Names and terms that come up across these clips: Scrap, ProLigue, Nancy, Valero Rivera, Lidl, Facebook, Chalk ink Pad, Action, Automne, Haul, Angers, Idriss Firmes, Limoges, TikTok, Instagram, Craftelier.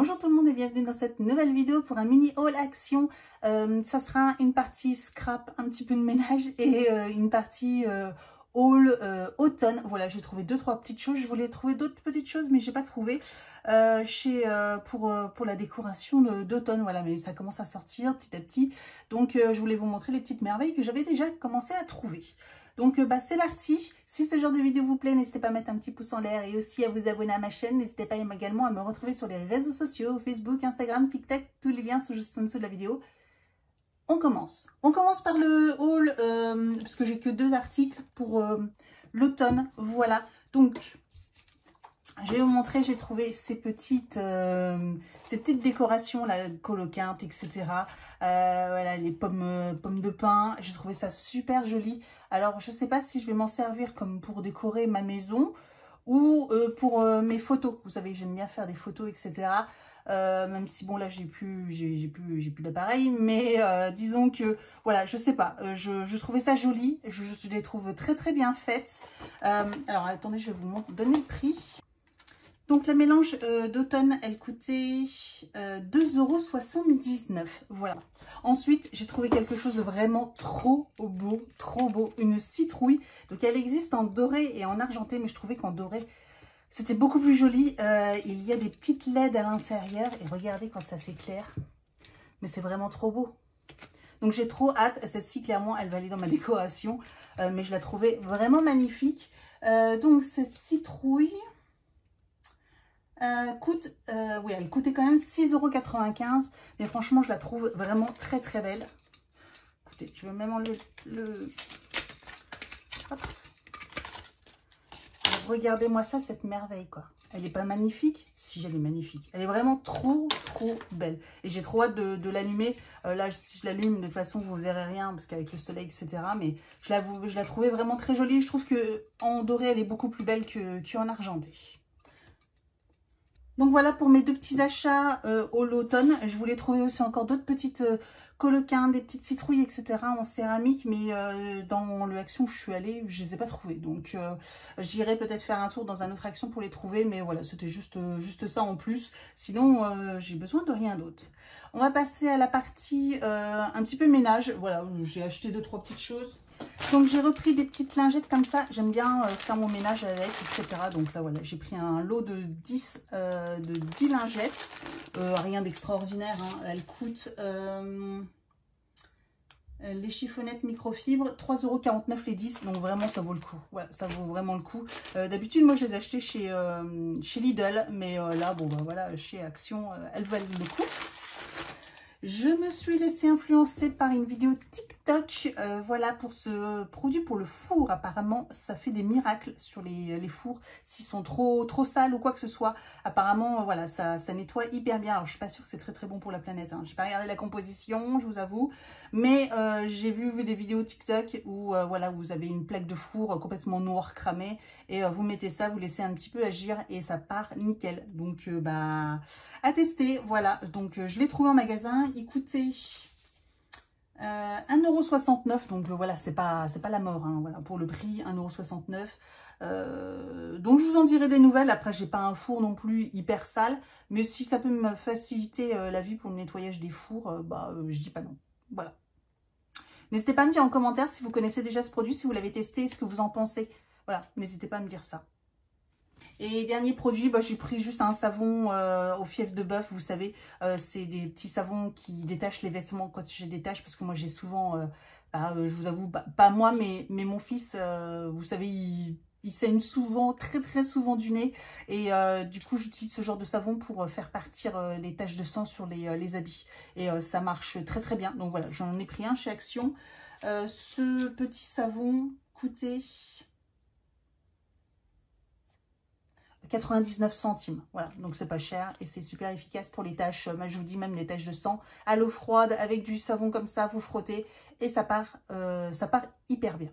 Bonjour tout le monde et bienvenue dans cette nouvelle vidéo pour un mini haul action. Ça sera une partie scrap, un petit peu de ménage et une partie haul automne. Voilà, j'ai trouvé 2-3 petites choses. Je voulais trouver d'autres petites choses mais j'ai pas trouvé pour la décoration d'automne. Voilà, mais ça commence à sortir petit à petit. Donc je voulais vous montrer les petites merveilles que j'avais déjà commencé à trouver. Donc c'est parti. Si ce genre de vidéo vous plaît, n'hésitez pas à mettre un petit pouce en l'air et aussi à vous abonner à ma chaîne. N'hésitez pas également à me retrouver sur les réseaux sociaux, Facebook, Instagram, TikTok, tous les liens sont juste en dessous de la vidéo. On commence. On commence par le haul, parce que j'ai que 2 articles pour l'automne. Voilà, donc je vais vous montrer, j'ai trouvé ces petites décorations, la coloquinte, etc. Voilà, les pommes de pin, j'ai trouvé ça super joli. Alors, je ne sais pas si je vais m'en servir comme pour décorer ma maison ou pour mes photos. Vous savez, j'aime bien faire des photos, etc. Même si, bon, là, j'ai plus d'appareil. Mais disons que, voilà, je ne sais pas. Je trouvais ça joli. Je les trouve très, très bien faites. Alors, attendez, je vais vous donner le prix. Donc, la mélange d'automne, elle coûtait 2,79 €. Voilà. Ensuite, j'ai trouvé quelque chose de vraiment trop beau, Une citrouille. Donc, elle existe en doré et en argenté, mais je trouvais qu'en doré, c'était beaucoup plus joli. Il y a des petites LED à l'intérieur et regardez quand ça s'éclaire. Mais c'est vraiment trop beau. Donc, j'ai trop hâte. Celle-ci, clairement, elle va aller dans ma décoration. Mais je la trouvais vraiment magnifique. Donc, cette citrouille... oui, elle coûtait quand même 6,95 €, mais franchement, je la trouve vraiment très très belle. Écoutez, je vais même enlever le... Regardez-moi ça, cette merveille, quoi. Elle n'est pas magnifique? Si, elle est magnifique. Elle est vraiment trop belle. Et j'ai trop hâte de l'allumer. Là, si je l'allume, de toute façon, vous ne verrez rien, parce qu'avec le soleil, etc. Mais je la trouvais vraiment très jolie. Je trouve qu'en doré, elle est beaucoup plus belle qu'en argenté. Donc voilà pour mes 2 petits achats au l'automne. Je voulais trouver aussi encore d'autres petites coloquintes, des petites citrouilles, etc. en céramique. Mais dans le action où je suis allée, je ne les ai pas trouvées. Donc j'irai peut-être faire un tour dans un autre action pour les trouver. Mais voilà, c'était juste ça en plus. Sinon, j'ai besoin de rien d'autre. On va passer à la partie un petit peu ménage. Voilà, j'ai acheté 2-3 petites choses. Donc j'ai repris des petites lingettes comme ça, j'aime bien faire mon ménage avec, etc. Donc là voilà, j'ai pris un lot de 10 lingettes, rien d'extraordinaire, hein. Elles coûtent les chiffonnettes microfibres, 3,49 € les 10, donc vraiment ça vaut le coup, voilà, ça vaut vraiment le coup. D'habitude moi je les achetais chez Lidl, mais là bon bah voilà, chez Action, elles valent le coup. Je me suis laissée influencer par une vidéo TikTok, voilà, pour ce produit pour le four. Apparemment, ça fait des miracles sur les fours, s'ils sont trop sales ou quoi que ce soit. Apparemment, voilà, ça nettoie hyper bien. Alors, je ne suis pas sûre que c'est très très bon pour la planète, hein. Je n'ai pas regardé la composition, je vous avoue. Mais j'ai vu des vidéos TikTok où, voilà, vous avez une plaque de four complètement noire, cramée. Et vous mettez ça, vous laissez un petit peu agir et ça part nickel. Donc, bah, à tester, voilà. Donc, je l'ai trouvé en magasin. Il coûtait 1,69 €, donc voilà, c'est pas la mort, hein, voilà, pour le prix 1,69 €. Donc je vous en dirai des nouvelles. Après, j'ai pas un four non plus hyper sale, mais si ça peut me faciliter la vie pour le nettoyage des fours, bah je dis pas non. Voilà. N'hésitez pas à me dire en commentaire si vous connaissez déjà ce produit, si vous l'avez testé, ce que vous en pensez. Voilà, n'hésitez pas à me dire ça. Et dernier produit, bah, j'ai pris juste un savon au fief de bœuf, vous savez, c'est des petits savons qui détachent les vêtements quand j'ai des taches, parce que moi j'ai souvent, je vous avoue, bah, pas moi, mais mon fils, vous savez, il saigne souvent, très souvent du nez, et du coup j'utilise ce genre de savon pour faire partir les taches de sang sur les habits, et ça marche très bien. Donc voilà, j'en ai pris un chez Action. Ce petit savon coûtait 99 centimes, voilà, donc c'est pas cher et c'est super efficace pour les taches, je vous dis, même les taches de sang à l'eau froide avec du savon comme ça, vous frottez et ça part hyper bien.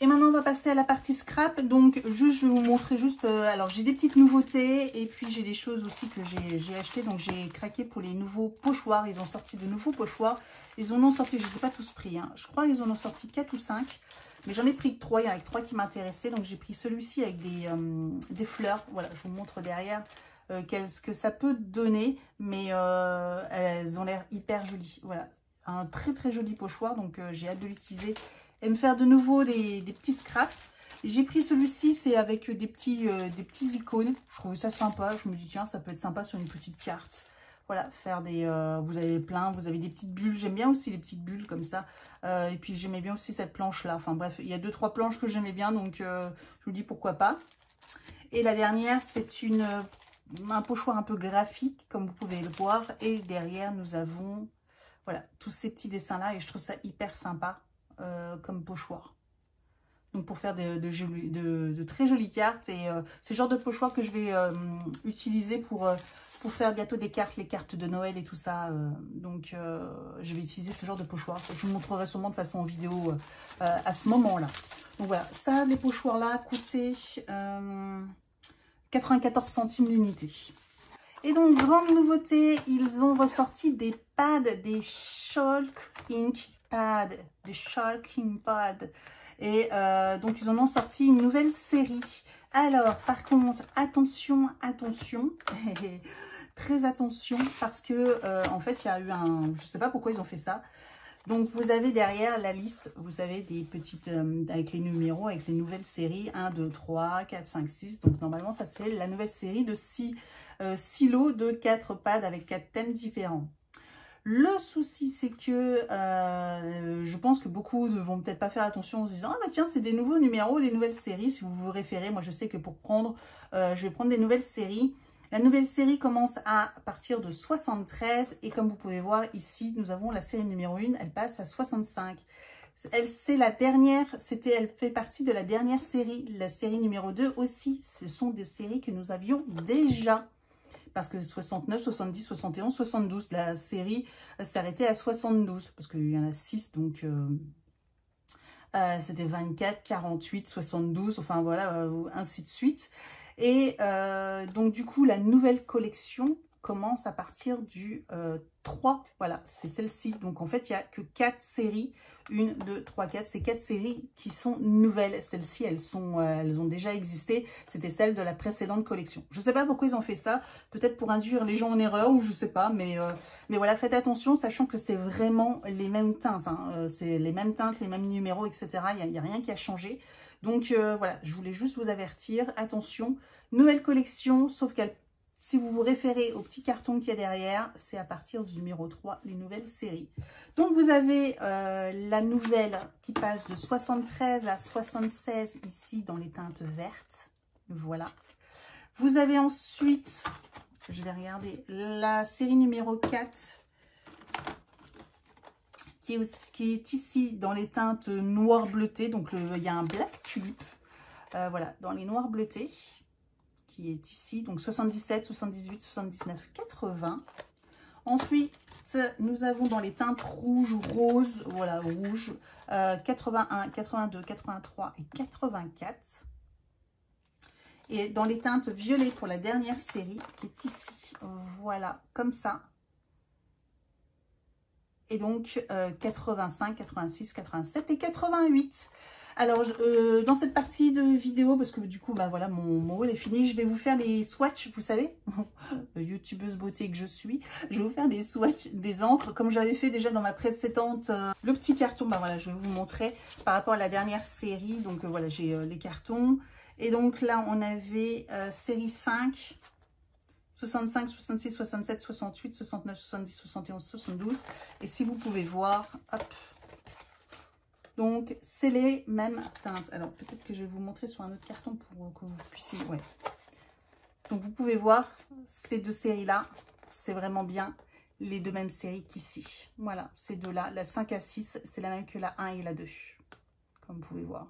Et maintenant on va passer à la partie scrap. Donc juste, je vais vous montrer juste, alors j'ai des petites nouveautés et puis j'ai des choses aussi que j'ai acheté. Donc j'ai craqué pour les nouveaux pochoirs, ils ont sorti de nouveaux pochoirs, ils en ont sorti, je sais pas tous pris, hein. Je crois qu'ils en ont sorti 4 ou 5. Mais j'en ai pris 3, il y en a 3 qui m'intéressaient. Donc j'ai pris celui-ci avec des fleurs. Voilà, je vous montre derrière. ce que ça peut donner, mais elles ont l'air hyper jolies. Voilà, un très très joli pochoir, donc j'ai hâte de l'utiliser et me faire de nouveau des petits scraps. J'ai pris celui-ci, c'est avec des petits icônes. Je trouvais ça sympa, je me dis tiens, ça peut être sympa sur une petite carte. Voilà, faire des... vous avez plein, vous avez des petites bulles. J'aime bien aussi les petites bulles comme ça. Et puis, j'aimais bien aussi cette planche-là. Enfin, bref, il y a 2-3 planches que j'aimais bien. Donc, je vous dis pourquoi pas. Et la dernière, c'est un pochoir un peu graphique, comme vous pouvez le voir. Et derrière, nous avons voilà tous ces petits dessins-là. Et je trouve ça hyper sympa comme pochoir. Donc, pour faire de très jolies cartes. Et c'est le genre de pochoir que je vais utiliser pour faire bientôt des cartes, les cartes de Noël et tout ça. Donc, je vais utiliser ce genre de pochoir. Je vous montrerai sûrement de façon en vidéo à ce moment-là. Donc, voilà. Ça, les pochoirs-là coûtaient 94 centimes l'unité. Et donc, grande nouveauté, ils ont ressorti des pads, des Chalk ink Pad, des Chalk ink Pad. Et donc, ils en ont sorti une nouvelle série. Alors, par contre, attention, attention, très attention, parce que, en fait, il y a eu un... Je ne sais pas pourquoi ils ont fait ça. Donc, vous avez derrière la liste, vous avez des petites... avec les numéros, avec les nouvelles séries. 1, 2, 3, 4, 5, 6. Donc, normalement, ça, c'est la nouvelle série de 6 lots de 4 pads avec 4 thèmes différents. Le souci, c'est que je pense que beaucoup ne vont peut-être pas faire attention en se disant « Ah bah tiens, c'est des nouveaux numéros, des nouvelles séries. » Si vous vous référez, moi je sais que pour prendre, je vais prendre des nouvelles séries. La nouvelle série commence à partir de 73 et comme vous pouvez voir ici, nous avons la série numéro 1, elle passe à 65. Elle, c'est la dernière, elle fait partie de la dernière série. La série numéro 2 aussi, ce sont des séries que nous avions déjà. Parce que 69, 70, 71, 72, la série s'arrêtait à 72. Parce qu'il y en a 6, donc c'était 24, 48, 72, enfin voilà, ainsi de suite. Et donc du coup, la nouvelle collection commence à partir du 3. Voilà, c'est celle-ci. Donc en fait, il n'y a que 4 séries. 1, 2, 3, 4. C'est 4 séries qui sont nouvelles. Celles-ci, elles ont déjà existé. C'était celle de la précédente collection. Je ne sais pas pourquoi ils ont fait ça. Peut-être pour induire les gens en erreur ou je ne sais pas. Mais voilà, faites attention, sachant que c'est vraiment les mêmes teintes. Hein. C'est les mêmes teintes, les mêmes numéros, etc. Il n'y a rien qui a changé. Donc voilà, je voulais juste vous avertir. Attention, nouvelle collection, sauf qu'elle... Si vous vous référez au petit carton qu'il y a derrière, c'est à partir du numéro 3, les nouvelles séries. Donc, vous avez la nouvelle qui passe de 73 à 76 ici dans les teintes vertes. Voilà. Vous avez ensuite, je vais regarder, la série numéro 4 qui est ici dans les teintes noir bleuté. Donc, il y a un black tulip, voilà, dans les noirs bleutés. Qui est ici, donc 77, 78, 79, 80. Ensuite, nous avons dans les teintes rouge, rose, voilà, rouge, 81, 82, 83 et 84. Et dans les teintes violet pour la dernière série, qui est ici, voilà, comme ça. Et donc, 85, 86, 87 et 88. Alors, dans cette partie de vidéo, parce que du coup, bah, voilà, mon haul est fini, je vais vous faire les swatchs, vous savez, youtubeuse beauté que je suis, je vais vous faire des swatchs des encres, comme j'avais fait déjà dans ma précédente, le petit carton, bah, voilà, je vais vous montrer par rapport à la dernière série, donc voilà, j'ai les cartons, et donc là, on avait série 5, 65, 66, 67, 68, 69, 70, 71, 72, et si vous pouvez voir, hop. Donc, c'est les mêmes teintes. Alors, peut-être que je vais vous montrer sur un autre carton pour que vous puissiez... Ouais. Donc, vous pouvez voir ces deux séries-là. C'est vraiment bien les deux mêmes séries qu'ici. Voilà, ces deux-là. La 5 à 6, c'est la même que la 1 et la 2. Comme vous pouvez voir.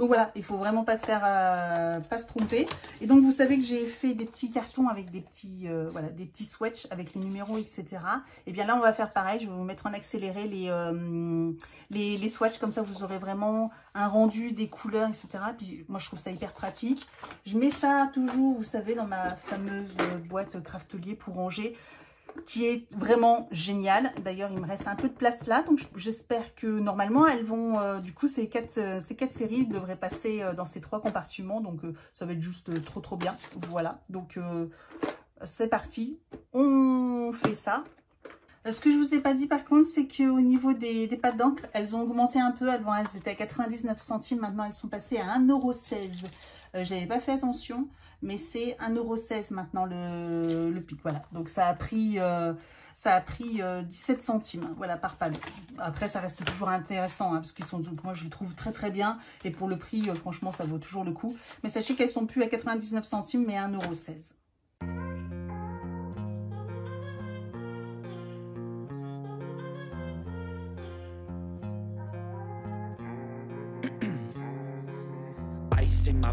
Donc, voilà, il ne faut vraiment pas se faire... pas se tromper. Et donc, vous savez que j'ai fait des petits cartons avec des petits... voilà, des petits swatchs avec les numéros, etc. Et bien là, on va faire pareil. Je vais vous mettre en accéléré les swatchs, comme ça vous aurez vraiment un rendu des couleurs, etc. Puis moi je trouve ça hyper pratique. Je mets ça toujours, vous savez, dans ma fameuse boîte craftelier pour ranger. qui est vraiment génial. D'ailleurs, il me reste un peu de place là, donc j'espère que normalement, elles vont, du coup, ces quatre séries devraient passer dans ces trois compartiments, donc ça va être juste trop bien. Voilà, donc c'est parti, on fait ça. Ce que je ne vous ai pas dit par contre, c'est qu'au niveau des pâtes d'encre, elles ont augmenté un peu. Avant, elles étaient à 99 centimes, maintenant elles sont passées à 1,16 €. Je n'avais pas fait attention, mais c'est 1,16 € maintenant le pic. Voilà, donc ça a pris 17 centimes, voilà, par palette. Après, ça reste toujours intéressant, hein, parce qu'ils sont, moi je les trouve très bien, et pour le prix, franchement, ça vaut toujours le coup. Mais sachez qu'elles ne sont plus à 99 centimes, mais à 1,16 €. In my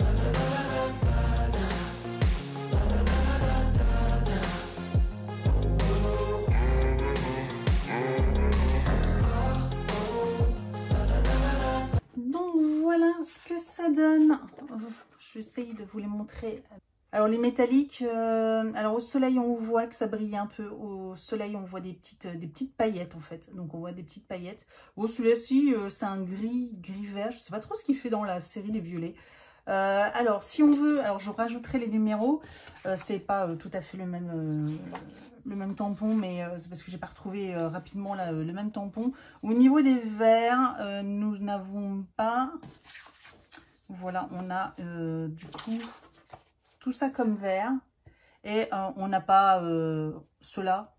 la, la, la, la, la. Donne. Je vais essayer de vous les montrer. Alors les métalliques, alors au soleil on voit que ça brille un peu, au soleil on voit des petites paillettes en fait, donc on voit des petites paillettes. Bon, celui-ci c'est un gris vert, je sais pas trop ce qu'il fait dans la série des violets. Alors si on veut, alors je rajouterai les numéros, c'est pas tout à fait le même tampon, mais c'est parce que j'ai pas retrouvé rapidement là, le même tampon. Au niveau des verts, nous n'avons pas... Voilà, on a du coup tout ça comme vert. Et on n'a pas ceux-là.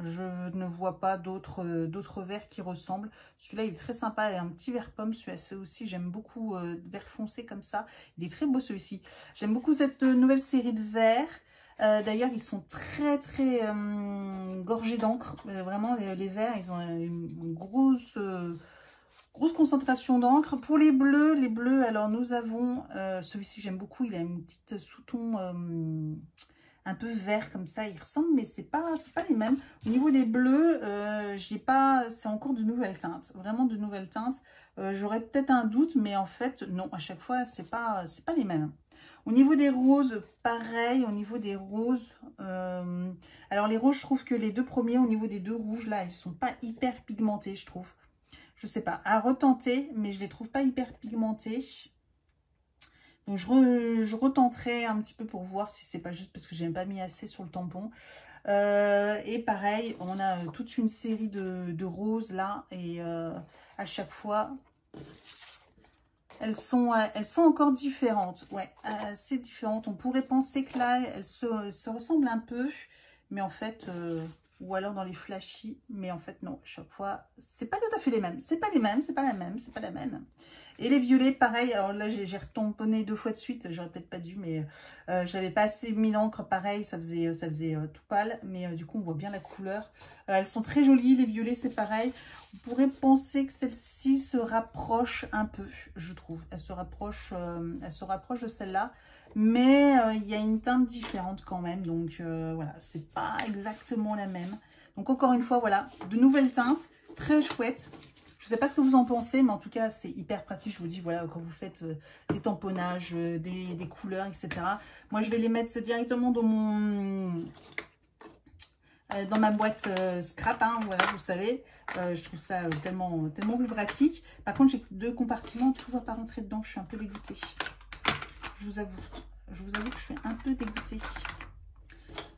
Je ne vois pas d'autres verts qui ressemblent. Celui-là, il est très sympa. Il a un petit vert pomme. Celui-là aussi, j'aime beaucoup. Vert foncé comme ça. Il est très beau celui-ci. J'aime beaucoup cette nouvelle série de verts. D'ailleurs, ils sont très gorgés d'encre. Vraiment, les verts, ils ont une grosse concentration d'encre. Pour les bleus, alors nous avons celui-ci, j'aime beaucoup, il a une petite sous-ton un peu vert comme ça, il ressemble, mais c'est pas les mêmes. Au niveau des bleus, j'ai pas, c'est encore de nouvelles teintes, vraiment de nouvelles teintes. J'aurais peut-être un doute, mais en fait non, à chaque fois c'est pas les mêmes. Au niveau des roses, pareil, au niveau des roses, alors les roses, je trouve que les deux premiers, au niveau des deux rouges là, ils sont pas hyper pigmentés, je trouve. Je sais pas, à retenter, mais je les trouve pas hyper pigmentés. Donc je retenterai un petit peu pour voir si c'est pas juste parce que j'ai pas mis assez sur le tampon. Et pareil, on a toute une série de roses là, et à chaque fois, elles sont encore différentes. Ouais, assez différentes. On pourrait penser que là, elles se ressemblent un peu, mais en fait... ou alors dans les flashy, mais en fait non, à chaque fois, c'est pas tout à fait les mêmes, c'est pas la même. Et les violets, pareil, alors là j'ai retamponné deux fois de suite, j'aurais peut-être pas dû, mais j'avais pas assez mis d'encre, pareil, ça faisait tout pâle, mais du coup on voit bien la couleur. Elles sont très jolies, les violets c'est pareil, on pourrait penser que celle-ci se rapproche un peu, je trouve, elle se rapproche de celle-là, mais il y a une teinte différente quand même, donc voilà, c'est pas exactement la même. Donc encore une fois, voilà, de nouvelles teintes, très chouettes. Je ne sais pas ce que vous en pensez, mais en tout cas, c'est hyper pratique. Je vous dis, voilà, quand vous faites des tamponnages, des couleurs, etc. Moi, je vais les mettre directement dans ma boîte Scrap, hein, voilà, vous savez. Je trouve ça tellement plus pratique. Par contre, j'ai deux compartiments, tout ne va pas rentrer dedans. Je suis un peu dégoûtée. Je vous avoue que je suis un peu dégoûtée.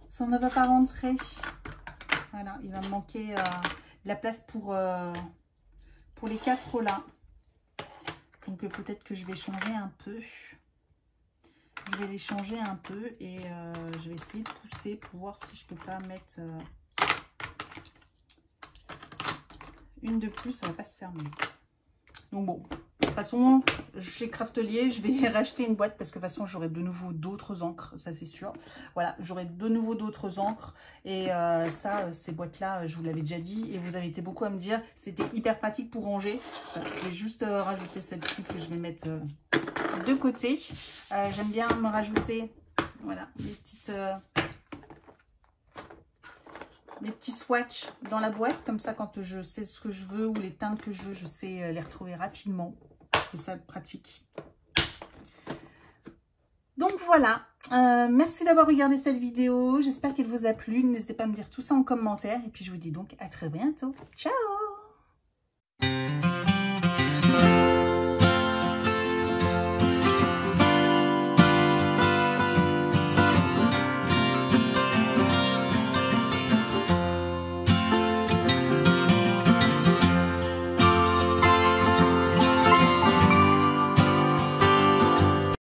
Ça ne va pas rentrer. Voilà, il va me manquer de la place pour les quatre là. Donc peut-être que je vais changer un peu. Je vais les changer un peu et je vais essayer de pousser pour voir si je peux pas mettre une de plus, ça va pas se fermer. Donc bon, de toute façon, chez Craftelier, je vais racheter une boîte parce que de toute façon, j'aurai de nouveau d'autres encres, ça c'est sûr. Voilà, j'aurai de nouveau d'autres encres et ça, ces boîtes-là, je vous l'avais déjà dit et vous avez été beaucoup à me dire, c'était hyper pratique pour ranger. Je vais juste rajouter celle-ci que je vais mettre de côté. J'aime bien me rajouter, voilà, des petites... mes petits swatchs dans la boîte, comme ça quand je sais ce que je veux ou les teintes que je veux, je sais les retrouver rapidement. C'est ça de pratique. Donc voilà, merci d'avoir regardé cette vidéo, j'espère qu'elle vous a plu. N'hésitez pas à me dire tout ça en commentaire et puis je vous dis donc à très bientôt. Ciao!